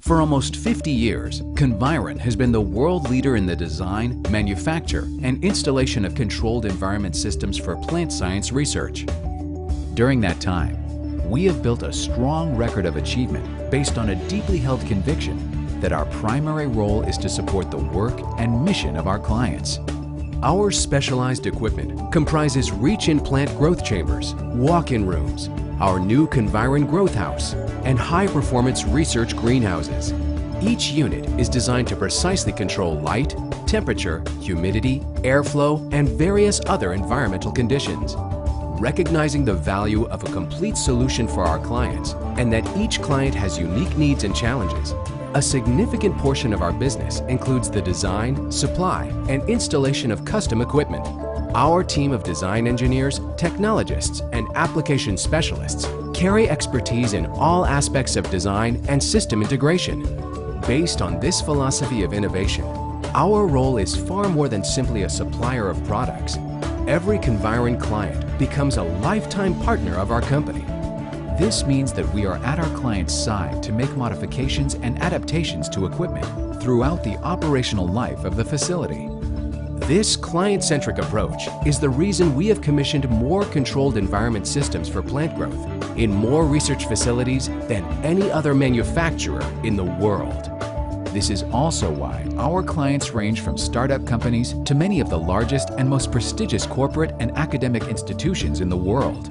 For almost 50 years, Conviron has been the world leader in the design, manufacture, and installation of controlled environment systems for plant science research. During that time, we have built a strong record of achievement based on a deeply held conviction that our primary role is to support the work and mission of our clients. Our specialized equipment comprises reach-in plant growth chambers, walk-in rooms, our new Conviron Growth House, and high-performance research greenhouses. Each unit is designed to precisely control light, temperature, humidity, airflow, and various other environmental conditions. Recognizing the value of a complete solution for our clients and that each client has unique needs and challenges, a significant portion of our business includes the design, supply, and installation of custom equipment. Our team of design engineers, technologists, and application specialists carry expertise in all aspects of design and system integration. Based on this philosophy of innovation, our role is far more than simply a supplier of products. Every Conviron client becomes a lifetime partner of our company. This means that we are at our client's side to make modifications and adaptations to equipment throughout the operational life of the facility. This client-centric approach is the reason we have commissioned more controlled environment systems for plant growth in more research facilities than any other manufacturer in the world. This is also why our clients range from startup companies to many of the largest and most prestigious corporate and academic institutions in the world.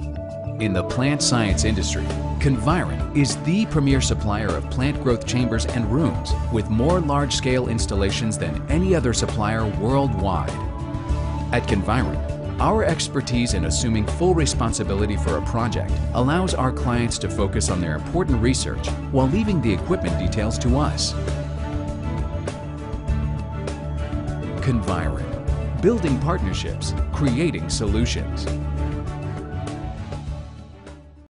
In the plant science industry, Conviron is the premier supplier of plant growth chambers and rooms, with more large-scale installations than any other supplier worldwide. At Conviron, our expertise in assuming full responsibility for a project allows our clients to focus on their important research while leaving the equipment details to us. Conviron, building partnerships, creating solutions.